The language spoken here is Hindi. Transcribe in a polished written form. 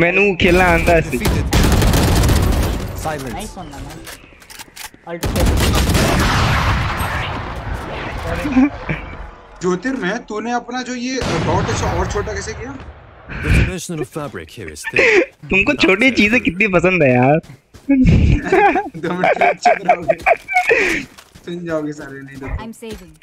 मैनू खेलना आंदा है। नाइस वन ना अल्ट ज्योतिर्मय तूने अपना जो ये डॉट है और छोटा कैसे किया? तुमको छोटी चीजें कितनी पसंद है यार। तुम जाओगे सारे नहीं।